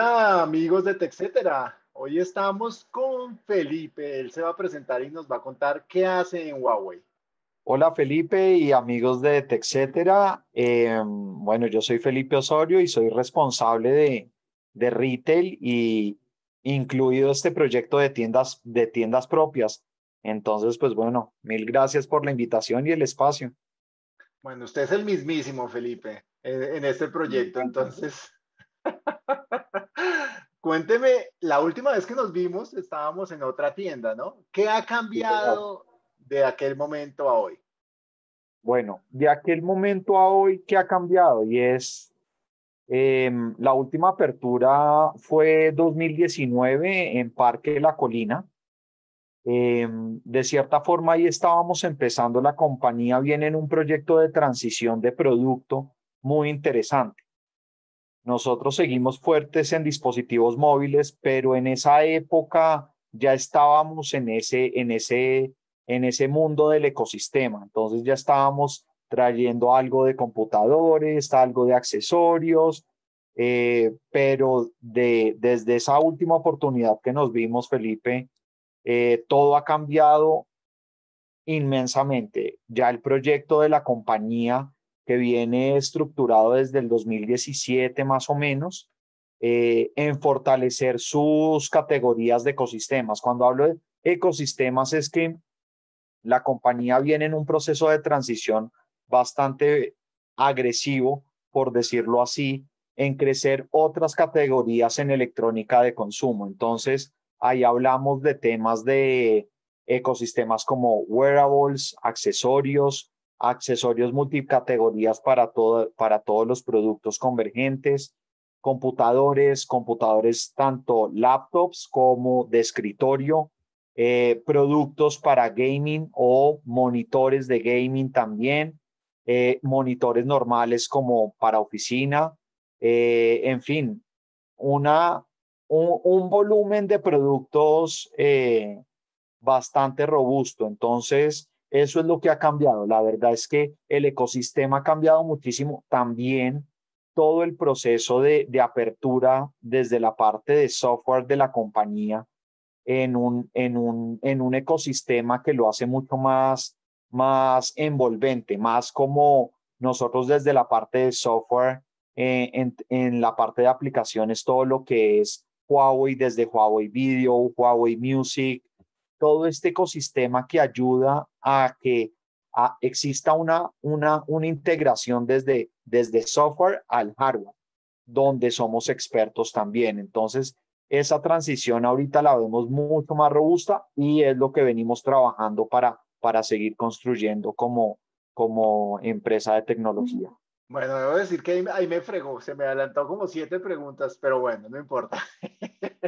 Hola amigos de TechCetera, hoy estamos con Felipe, él se va a presentar y nos va a contar qué hace en Huawei. Hola Felipe y amigos de TechCetera, bueno, yo soy Felipe Osorio y soy responsable de retail y incluido este proyecto de tiendas propias. Entonces, pues bueno, mil gracias por la invitación y el espacio. Bueno, usted es el mismísimo Felipe en este proyecto, entonces... Cuénteme, la última vez que nos vimos estábamos en otra tienda, ¿no? ¿Qué ha cambiado de aquel momento a hoy? Bueno, de aquel momento a hoy, ¿qué ha cambiado? Y es, la última apertura fue 2019 en Parque La Colina. De cierta forma ahí estábamos empezando la compañía, viene en un proyecto de transición de producto muy interesante. Nosotros seguimos fuertes en dispositivos móviles, pero en esa época ya estábamos en ese mundo del ecosistema. Entonces ya estábamos trayendo algo de computadores, algo de accesorios, pero desde esa última oportunidad que nos vimos, Felipe, todo ha cambiado inmensamente. Ya el proyecto de la compañía que viene estructurado desde el 2017 más o menos, en fortalecer sus categorías de ecosistemas. Cuando hablo de ecosistemas es que la compañía viene en un proceso de transición bastante agresivo, por decirlo así, en crecer otras categorías en electrónica de consumo. Entonces, ahí hablamos de temas de ecosistemas como wearables, accesorios multicategorías para todos los productos convergentes, computadores tanto laptops como de escritorio, productos para gaming o monitores de gaming también, monitores normales como para oficina, en fin, un volumen de productos bastante robusto. Entonces, eso es lo que ha cambiado. La verdad es que el ecosistema ha cambiado muchísimo. También todo el proceso de apertura desde la parte de software de la compañía en un ecosistema que lo hace mucho más envolvente, más como nosotros desde la parte de software, en la parte de aplicaciones, todo lo que es Huawei, desde Huawei Video, Huawei Music, todo este ecosistema que ayuda a que exista una integración desde software al hardware, donde somos expertos también. Entonces, esa transición ahorita la vemos mucho más robusta y es lo que venimos trabajando para seguir construyendo como empresa de tecnología. Bueno, debo decir que ahí me fregó, se me adelantó como 7 preguntas, pero bueno, no importa.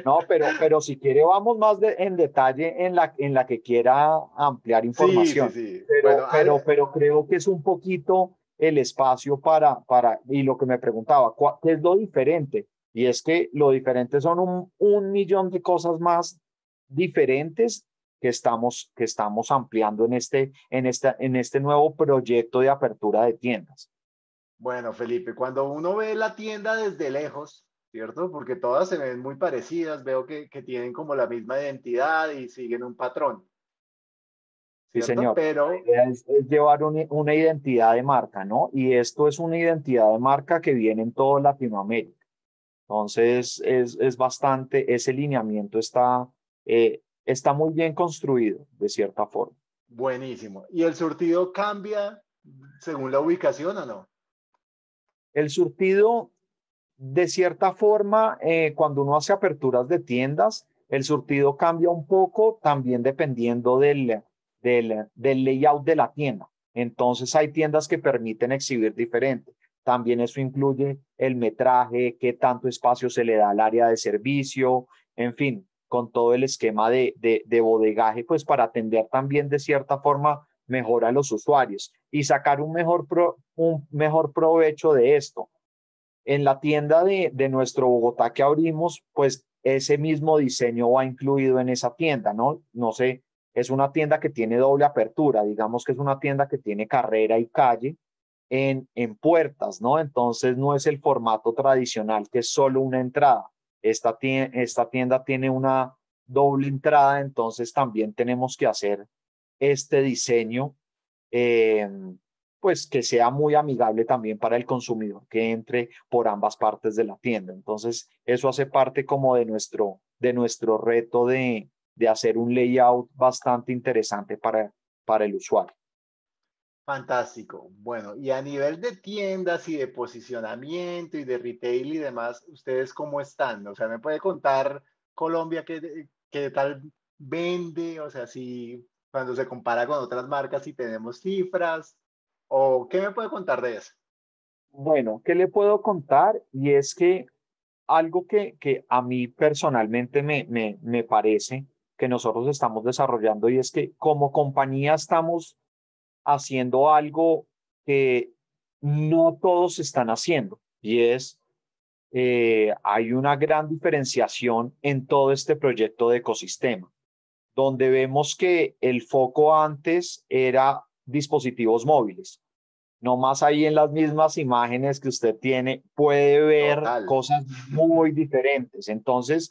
No, pero si quiere vamos más en detalle en la que quiera ampliar información. Sí. Pero creo que es un poquito el espacio para y lo que me preguntaba, ¿qué es lo diferente? Y es que lo diferente son un millón de cosas más diferentes que estamos ampliando en este nuevo proyecto de apertura de tiendas. Bueno, Felipe, cuando uno ve la tienda desde lejos, ¿cierto? Porque todas se ven muy parecidas, veo que tienen como la misma identidad y siguen un patrón, ¿cierto? Sí, señor. Pero es llevar una identidad de marca, ¿no? Y esto es una identidad de marca que viene en toda Latinoamérica. Entonces, es bastante, ese lineamiento está muy bien construido, de cierta forma. Buenísimo. ¿Y el surtido cambia según la ubicación o no? El surtido, de cierta forma, cuando uno hace aperturas de tiendas, el surtido cambia un poco también dependiendo del layout de la tienda. Entonces hay tiendas que permiten exhibir diferente. También eso incluye el metraje, qué tanto espacio se le da al área de servicio, en fin, con todo el esquema de bodegaje, pues para atender también de cierta forma mejora a los usuarios y sacar un mejor provecho de esto. En la tienda de nuestro Bogotá que abrimos, pues ese mismo diseño va incluido en esa tienda, ¿no? No sé, es una tienda que tiene doble apertura, digamos que es una tienda que tiene carrera y calle en puertas, ¿no? Entonces no es el formato tradicional que es solo una entrada, Esta tienda tiene una doble entrada, entonces también tenemos que hacer este diseño, pues que sea muy amigable también para el consumidor que entre por ambas partes de la tienda. Entonces eso hace parte como de nuestro reto de hacer un layout bastante interesante para el usuario. Fantástico. Bueno, y a nivel de tiendas y de posicionamiento y de retail y demás, ¿ustedes cómo están? O sea, ¿me puede contar Colombia qué tal vende? O sea, si cuando se compara con otras marcas, si tenemos cifras, o ¿qué me puede contar de eso? Bueno, ¿qué le puedo contar? Y es que algo que a mí personalmente me parece que nosotros estamos desarrollando, y es que como compañía estamos haciendo algo que no todos están haciendo, y es hay una gran diferenciación en todo este proyecto de ecosistema, donde vemos que el foco antes era dispositivos móviles. Nomás ahí en las mismas imágenes que usted tiene puede ver Total. Cosas muy diferentes. Entonces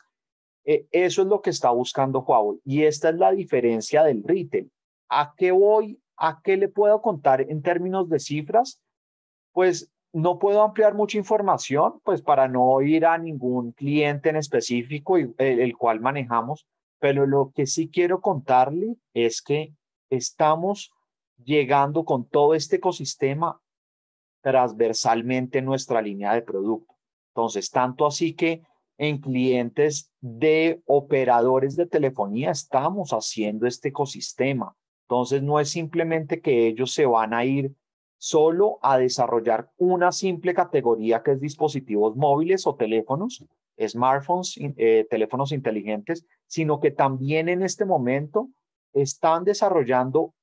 eso es lo que está buscando Huawei, y esta es la diferencia del retail. ¿A qué voy? ¿A qué le puedo contar en términos de cifras? Pues no puedo ampliar mucha información, pues para no ir a ningún cliente en específico el cual manejamos, pero lo que sí quiero contarle es que estamos llegando con todo este ecosistema transversalmente en nuestra línea de producto. Entonces, tanto así que en clientes de operadores de telefonía estamos haciendo este ecosistema. Entonces, no es simplemente que ellos se van a ir solo a desarrollar una simple categoría que es dispositivos móviles o teléfonos, smartphones, teléfonos inteligentes, sino que también en este momento están desarrollando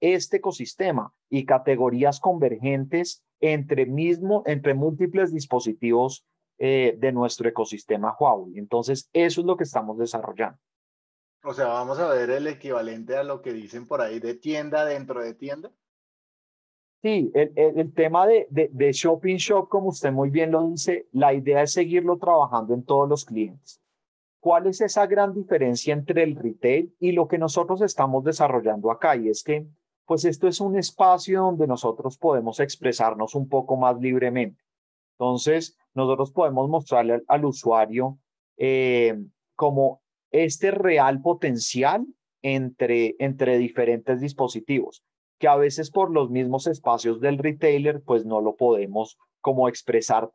este ecosistema y categorías convergentes entre múltiples dispositivos de nuestro ecosistema Huawei. Entonces, eso es lo que estamos desarrollando. O sea, vamos a ver el equivalente a lo que dicen por ahí de tienda dentro de tienda. Sí, el tema de shop in shop, como usted muy bien lo dice, la idea es seguirlo trabajando en todos los clientes. ¿Cuál es esa gran diferencia entre el retail y lo que nosotros estamos desarrollando acá? Y es que, pues esto es un espacio donde nosotros podemos expresarnos un poco más libremente. Entonces, nosotros podemos mostrarle al usuario como este real potencial entre diferentes dispositivos, que a veces por los mismos espacios del retailer, pues no lo podemos como expresar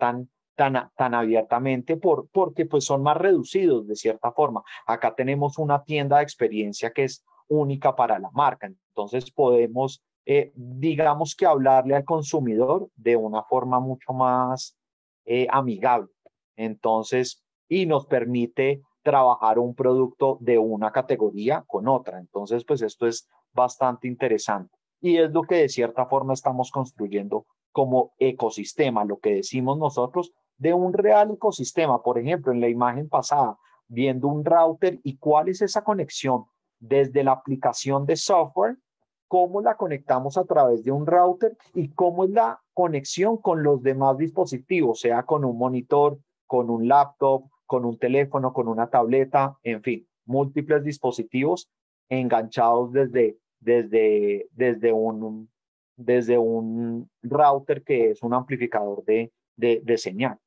tan abiertamente porque pues son más reducidos de cierta forma. Acá tenemos una tienda de experiencia que es única para la marca, entonces podemos, digamos que hablarle al consumidor de una forma mucho más amigable. Entonces, y nos permite trabajar un producto de una categoría con otra. Entonces, pues esto es bastante interesante. Y es lo que de cierta forma estamos construyendo como ecosistema, lo que decimos nosotros de un real ecosistema. Por ejemplo, en la imagen pasada, viendo un router y cuál es esa conexión desde la aplicación de software, cómo la conectamos a través de un router y cómo es la conexión con los demás dispositivos, sea con un monitor, con un laptop, con un teléfono, con una tableta, en fin, múltiples dispositivos enganchados desde un router que es un amplificador de señal,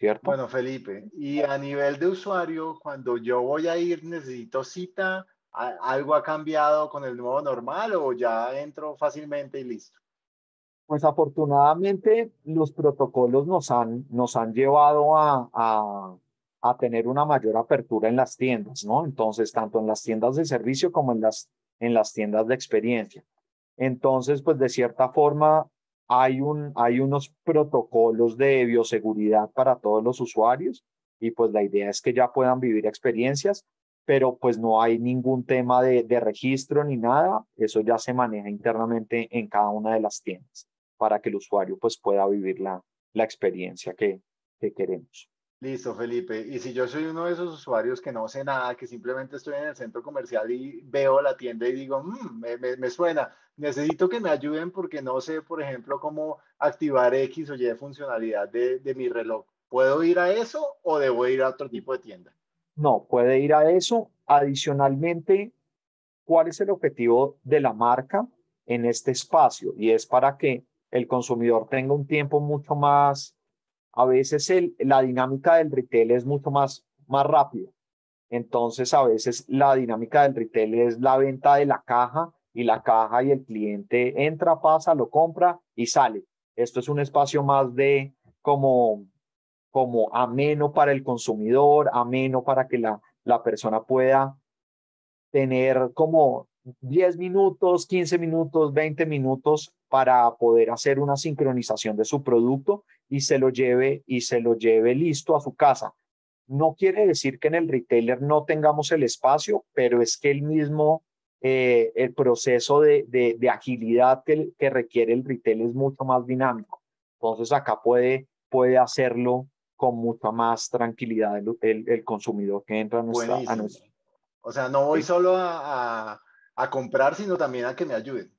¿cierto? Bueno, Felipe, y a nivel de usuario, cuando yo voy a ir, necesito cita, ¿algo ha cambiado con el nuevo normal o ya entro fácilmente y listo? Pues afortunadamente los protocolos nos han llevado a tener una mayor apertura en las tiendas, ¿no? Entonces, tanto en las tiendas de servicio como en las tiendas de experiencia. Entonces, pues de cierta forma hay unos protocolos de bioseguridad para todos los usuarios y pues la idea es que ya puedan vivir experiencias, pero pues no hay ningún tema de registro ni nada. Eso ya se maneja internamente en cada una de las tiendas para que el usuario pues pueda vivir la experiencia que queremos. Listo, Felipe. Y si yo soy uno de esos usuarios que no sé nada, que simplemente estoy en el centro comercial y veo la tienda y digo, me suena, necesito que me ayuden porque no sé, por ejemplo, cómo activar X o Y funcionalidad de mi reloj. ¿Puedo ir a eso o debo ir a otro tipo de tienda? No, puede ir a eso. Adicionalmente, ¿cuál es el objetivo de la marca en este espacio? Y es para que el consumidor tenga un tiempo mucho más. A veces la dinámica del retail es mucho más rápida. Entonces, a veces la dinámica del retail es la venta de la caja y el cliente entra, pasa, lo compra y sale. Esto es un espacio más de como ameno para el consumidor, ameno para que la persona pueda tener como 10 minutos, 15 minutos, 20 minutos para poder hacer una sincronización de su producto y se lo lleve listo a su casa. No quiere decir que en el retailer no tengamos el espacio, pero es que el mismo el proceso de agilidad que requiere el retail es mucho más dinámico. Entonces acá puede hacerlo con mucha más tranquilidad el consumidor que entra a nuestra. O sea, no voy solo a comprar, sino también a que me ayuden.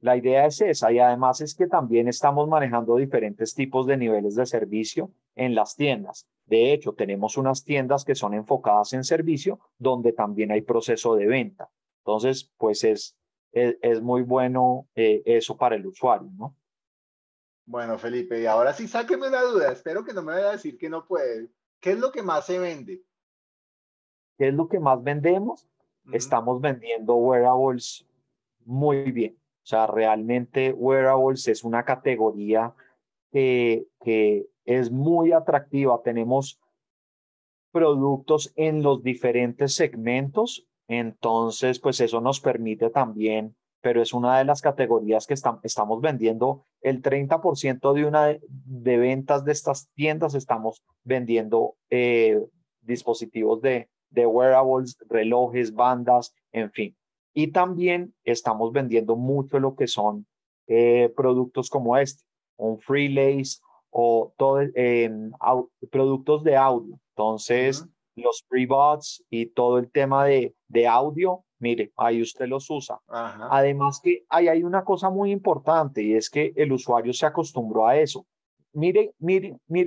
La idea es esa, y además es que también estamos manejando diferentes tipos de niveles de servicio en las tiendas. De hecho, tenemos unas tiendas que son enfocadas en servicio, donde también hay proceso de venta. Entonces, pues es muy bueno eso para el usuario, ¿no? Bueno, Felipe, y ahora sí sáqueme una duda. Espero que no me vaya a decir que no puede. ¿Qué es lo que más se vende? ¿Qué es lo que más vendemos? Estamos vendiendo wearables muy bien. O sea, realmente wearables es una categoría que es muy atractiva. Tenemos productos en los diferentes segmentos. Entonces, pues eso nos permite también, pero es una de las categorías que estamos vendiendo. El 30% de de ventas de estas tiendas estamos vendiendo dispositivos de wearables, relojes, bandas, en fin. Y también estamos vendiendo mucho lo que son productos como este, un Freelace o productos de audio. Entonces, los FreeBuds y todo el tema de audio, mire, ahí usted los usa. Ajá. Además que ahí hay una cosa muy importante y es que el usuario se acostumbró a eso. Mire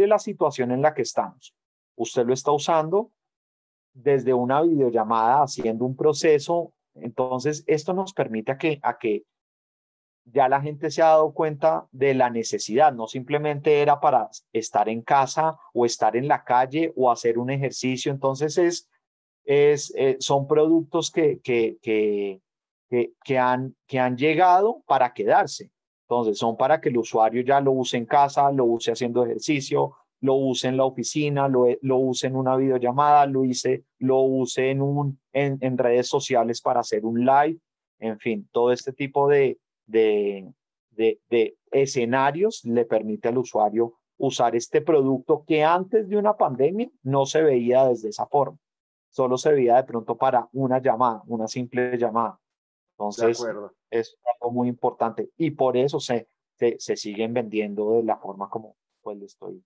la situación en la que estamos. Usted lo está usando desde una videollamada haciendo un proceso. Entonces, esto nos permite a que ya la gente se ha dado cuenta de la necesidad. No simplemente era para estar en casa o estar en la calle o hacer un ejercicio. Entonces, son productos que han llegado para quedarse. Entonces, son para que el usuario ya lo use en casa, lo use haciendo ejercicio, lo use en la oficina, lo use en una videollamada, lo use en redes sociales para hacer un live, en fin, todo este tipo de escenarios le permite al usuario usar este producto que antes de una pandemia no se veía desde esa forma, solo se veía de pronto para una llamada, una simple llamada. Entonces es algo muy importante y por eso se siguen vendiendo de la forma como pues le estoy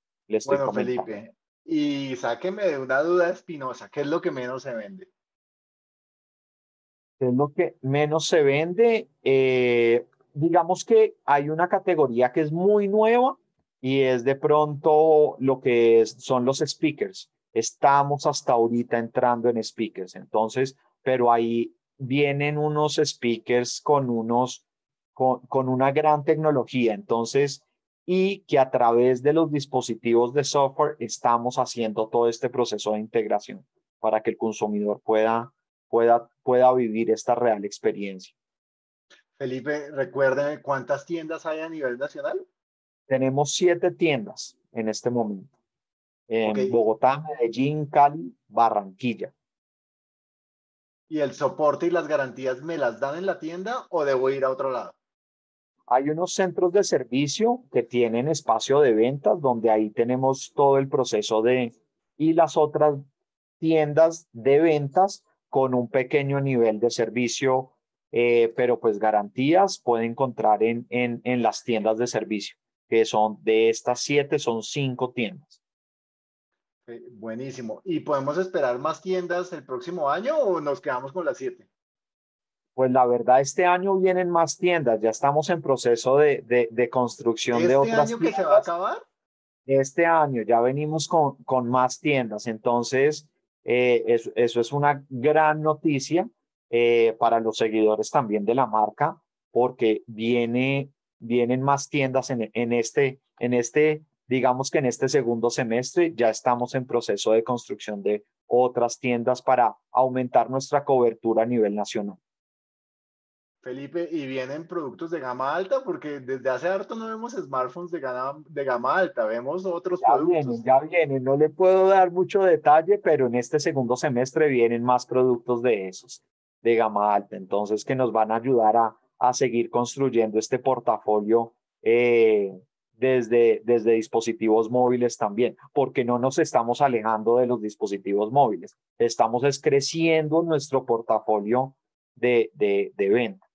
bueno, comentando. Felipe, y sáqueme de una duda espinosa, ¿qué es lo que menos se vende? ¿Qué es lo que menos se vende? Digamos que hay una categoría que es muy nueva y es de pronto lo que son los speakers. Estamos hasta ahorita entrando en speakers, entonces, pero ahí vienen unos speakers con una gran tecnología, entonces, y que a través de los dispositivos de software estamos haciendo todo este proceso de integración para que el consumidor pueda vivir esta real experiencia. Felipe, recuérdeme, ¿cuántas tiendas hay a nivel nacional? Tenemos 7 tiendas en este momento. En Bogotá, Medellín, Cali, Barranquilla. ¿Y el soporte y las garantías me las dan en la tienda o debo ir a otro lado? Hay unos centros de servicio que tienen espacio de ventas donde ahí tenemos todo el proceso y las otras tiendas de ventas con un pequeño nivel de servicio, pero pues garantías puede encontrar en las tiendas de servicio, que son de estas 7, son 5 tiendas. Buenísimo. ¿Y podemos esperar más tiendas el próximo año o nos quedamos con las 7? Pues la verdad, este año vienen más tiendas. Ya estamos en proceso de construcción de otras tiendas. ¿Este año que se va a acabar? este año ya venimos con más tiendas, entonces eso es una gran noticia para los seguidores también de la marca, porque vienen más tiendas en este, digamos que en este segundo semestre ya estamos en proceso de construcción de otras tiendas para aumentar nuestra cobertura a nivel nacional. Felipe, y vienen productos de gama alta, porque desde hace harto no vemos smartphones de gama alta, vemos otros productos. Ya vienen, no le puedo dar mucho detalle, pero en este segundo semestre vienen más productos de esos, de gama alta, entonces que nos van a ayudar a seguir construyendo este portafolio desde dispositivos móviles también, porque no nos estamos alejando de los dispositivos móviles, estamos creciendo nuestro portafolio de venta.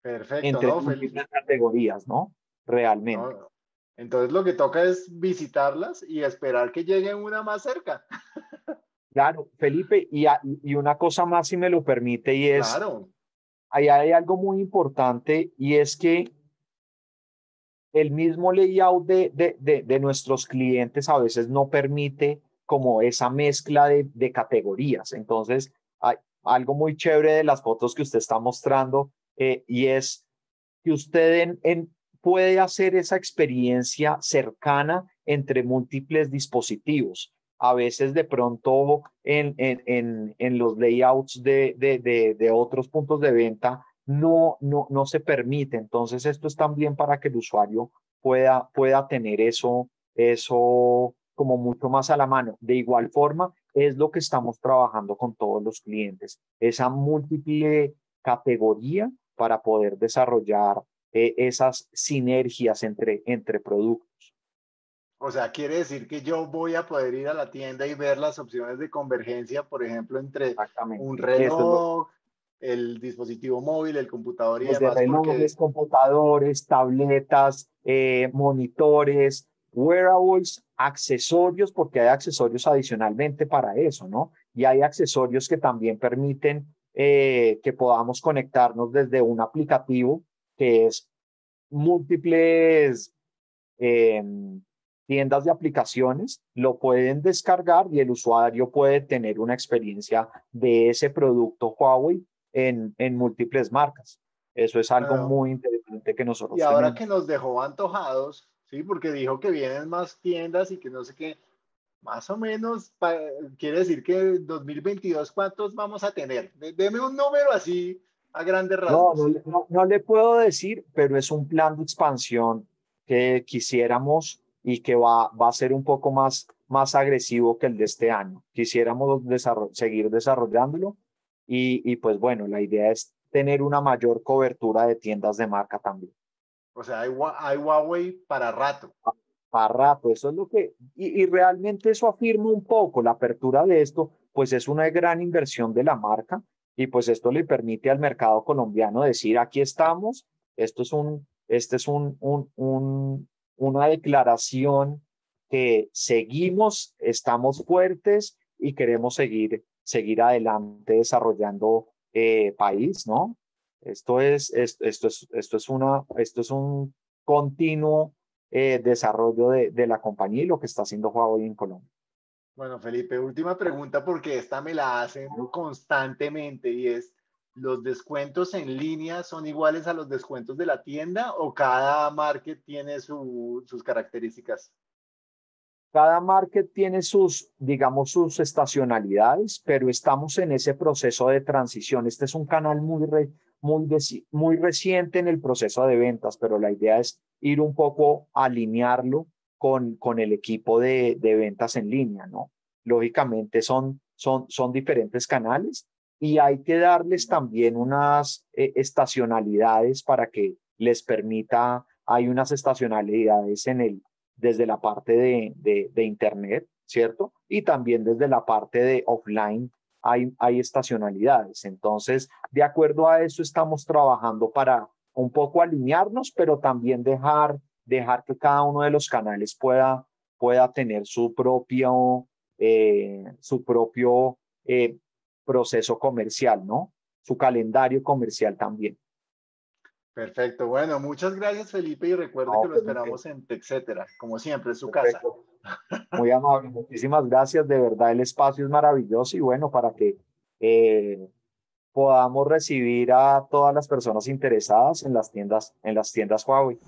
Perfecto, entre múltiples categorías, ¿no? Realmente. No. Entonces lo que toca es visitarlas y esperar que llegue una más cerca. Claro, Felipe, y una cosa más, si me lo permite, y es... Claro. Ahí hay algo muy importante, y es que el mismo layout de nuestros clientes a veces no permite como esa mezcla de categorías. Entonces, hay algo muy chévere de las fotos que usted está mostrando, y es que usted puede hacer esa experiencia cercana entre múltiples dispositivos. A veces de pronto en los layouts de otros puntos de venta no se permite. Entonces esto es también para que el usuario pueda tener eso como mucho más a la mano. De igual forma es lo que estamos trabajando con todos los clientes, esa múltiple categoría para poder desarrollar esas sinergias entre productos. O sea, quiere decir que yo voy a poder ir a la tienda y ver las opciones de convergencia, por ejemplo, entre un reloj, el dispositivo móvil, el computador y demás. Relojes, computadores, tabletas, monitores, wearables, accesorios, porque hay accesorios adicionalmente para eso, ¿no? Y hay accesorios que también permiten que podamos conectarnos desde un aplicativo, que es múltiples... tiendas de aplicaciones, lo pueden descargar y el usuario puede tener una experiencia de ese producto Huawei en múltiples marcas. Eso es algo muy interesante que nosotros tenemos. Y ahora que nos dejó antojados, sí, porque dijo que vienen más tiendas y que no sé qué, más o menos quiere decir que en 2022 ¿cuántos vamos a tener? Deme un número así a grandes rasgos. No le puedo decir, pero es un plan de expansión que quisiéramos y que va a ser un poco más agresivo que el de este año. Quisiéramos seguir desarrollándolo y pues bueno, la idea es tener una mayor cobertura de tiendas de marca también. O sea, hay Huawei para rato. Para rato, eso es lo que... Y realmente eso afirma un poco la apertura de esto, pues es una gran inversión de la marca y pues esto le permite al mercado colombiano decir, aquí estamos, una declaración que seguimos, estamos fuertes y queremos seguir adelante desarrollando país, ¿no? Esto es un continuo desarrollo de la compañía y lo que está haciendo Huawei en Colombia. Bueno, Felipe, última pregunta, porque esta me la hacen constantemente, y es, ¿los descuentos en línea son iguales a los descuentos de la tienda o cada market tiene sus características? Cada market tiene sus estacionalidades, pero estamos en ese proceso de transición. Este es un canal muy reciente en el proceso de ventas, pero la idea es ir un poco a alinearlo con el equipo de ventas en línea, ¿no? Lógicamente son diferentes canales, y hay que darles también unas estacionalidades para que les permita, hay unas estacionalidades desde la parte de internet, ¿cierto? Y también desde la parte de offline hay estacionalidades. Entonces, de acuerdo a eso estamos trabajando para un poco alinearnos, pero también dejar que cada uno de los canales pueda tener su propio proceso comercial, ¿no? Su calendario comercial también. Perfecto. Bueno, muchas gracias, Felipe, y recuerden que lo esperamos en TechCetera, como siempre, es su casa. Muy amable, muchísimas gracias, de verdad, el espacio es maravilloso y bueno, para que podamos recibir a todas las personas interesadas en las tiendas Huawei.